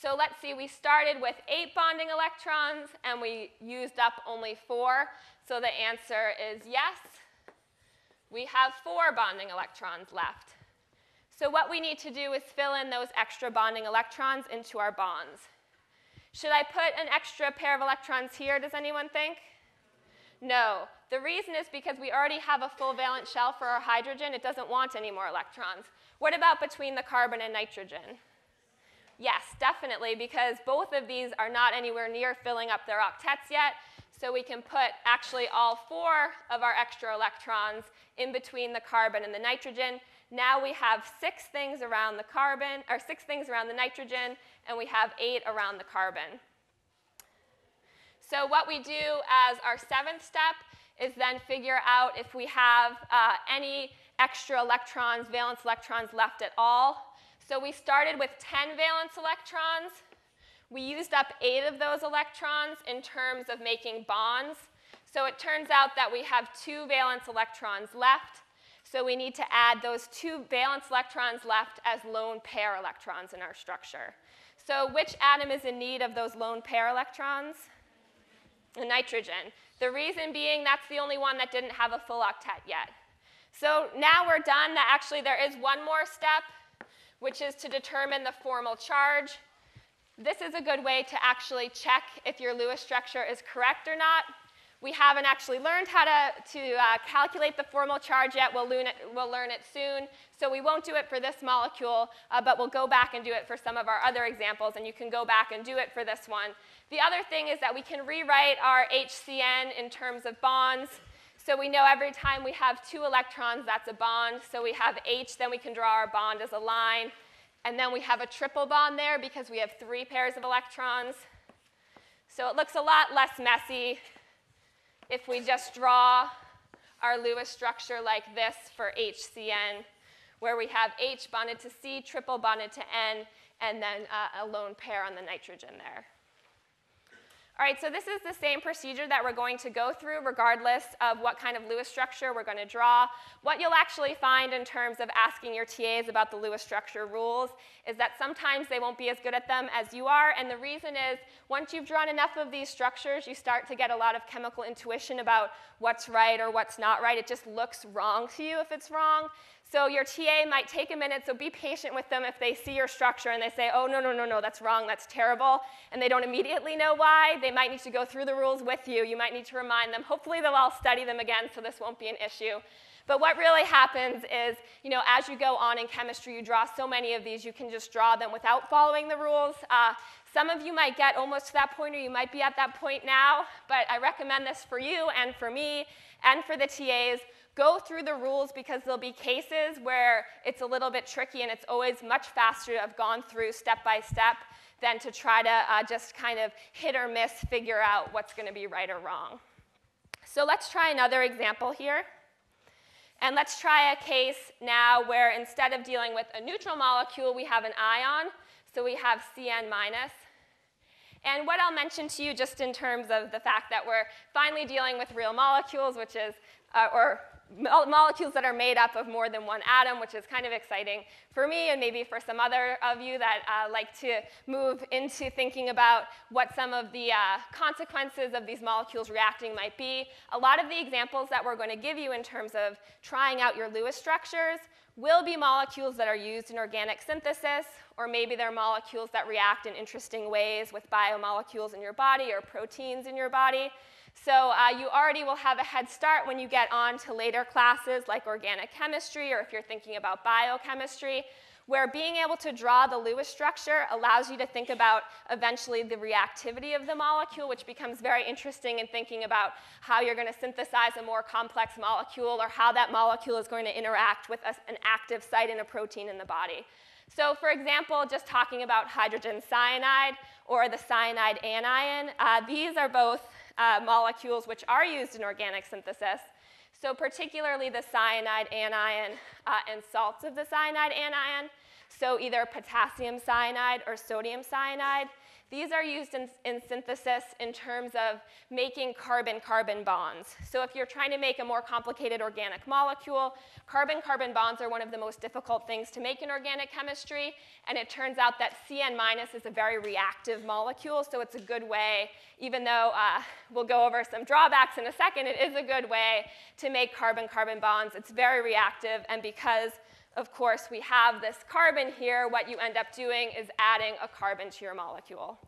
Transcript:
So let's see, we started with 8 bonding electrons, and we used up only 4. So the answer is yes. We have 4 bonding electrons left. So what we need to do is fill in those extra bonding electrons into our bonds. Should I put an extra pair of electrons here, does anyone think? No. The reason is because we already have a full valence shell for our hydrogen. It doesn't want any more electrons. What about between the carbon and nitrogen? Yes, definitely, because both of these are not anywhere near filling up their octets yet. So we can put actually all 4 of our extra electrons in between the carbon and the nitrogen. Now we have 6 things around the carbon, or 6 things around the nitrogen, and we have 8 around the carbon. So what we do as our 7th step is then figure out if we have any extra electrons, valence electrons left at all. So we started with 10 valence electrons. We used up 8 of those electrons in terms of making bonds. So it turns out that we have 2 valence electrons left. So we need to add those 2 valence electrons left as lone pair electrons in our structure. So which atom is in need of those lone pair electrons? The nitrogen. The reason being that's the only one that didn't have a full octet yet. So now we're done. Actually, there is one more step, which is to determine the formal charge. This is a good way to actually check if your Lewis structure is correct or not. We haven't actually learned how to calculate the formal charge yet. We'll learn it soon. So we won't do it for this molecule, but we'll go back and do it for some of our other examples, and you can go back and do it for this one. The other thing is that we can rewrite our HCN in terms of bonds. So we know every time we have 2 electrons, that's a bond. So we have H, then we can draw our bond as a line. And then we have a triple bond there because we have 3 pairs of electrons. So it looks a lot less messy if we just draw our Lewis structure like this for HCN, where we have H bonded to C, triple bonded to N, and then a lone pair on the nitrogen there. All right, so this is the same procedure that we're going to go through regardless of what kind of Lewis structure we're going to draw. What you'll actually find in terms of asking your TAs about the Lewis structure rules is that sometimes they won't be as good at them as you are, and the reason is once you've drawn enough of these structures, you start to get a lot of chemical intuition about what's right or what's not right. It just looks wrong to you if it's wrong. So your TA might take a minute, so be patient with them if they see your structure and they say, oh, no, that's wrong, that's terrible, and they don't immediately know why. They might need to go through the rules with you. You might need to remind them. Hopefully they'll all study them again, so this won't be an issue. But what really happens is, as you go on in chemistry, you draw so many of these, you can just draw them without following the rules. Some of you might get almost to that point, or you might be at that point now, but I recommend this for you and for me and for the TAs. Go through the rules because there'll be cases where it's a little bit tricky, and it's always much faster to have gone through step by step than to try to just kind of hit or miss figure out what's going to be right or wrong. So let's try another example here. And let's try a case now where instead of dealing with a neutral molecule, we have an ion. So we have Cn minus. And what I'll mention to you just in terms of the fact that we're finally dealing with real molecules, which is, or molecules that are made up of more than one atom, which is kind of exciting for me and maybe for some other of you that like to move into thinking about what some of the consequences of these molecules reacting might be. A lot of the examples that we're going to give you in terms of trying out your Lewis structures will be molecules that are used in organic synthesis, or maybe they're molecules that react in interesting ways with biomolecules in your body or proteins in your body. So you already will have a head start when you get on to later classes like organic chemistry, or if you're thinking about biochemistry, where being able to draw the Lewis structure allows you to think about eventually the reactivity of the molecule, which becomes very interesting in thinking about how you're going to synthesize a more complex molecule, or how that molecule is going to interact with an active site in a protein in the body. So for example, just talking about hydrogen cyanide or the cyanide anion, these are both molecules which are used in organic synthesis. So particularly the cyanide anion and salts of the cyanide anion. So either potassium cyanide or sodium cyanide. These are used in synthesis in terms of making carbon-carbon bonds. So if you're trying to make a more complicated organic molecule, carbon-carbon bonds are one of the most difficult things to make in organic chemistry. And it turns out that CN- is a very reactive molecule, so it's a good way, even though we'll go over some drawbacks in a second, it is a good way to make carbon-carbon bonds. It's very reactive, and because of course, we have this carbon here. What you end up doing is adding a carbon to your molecule.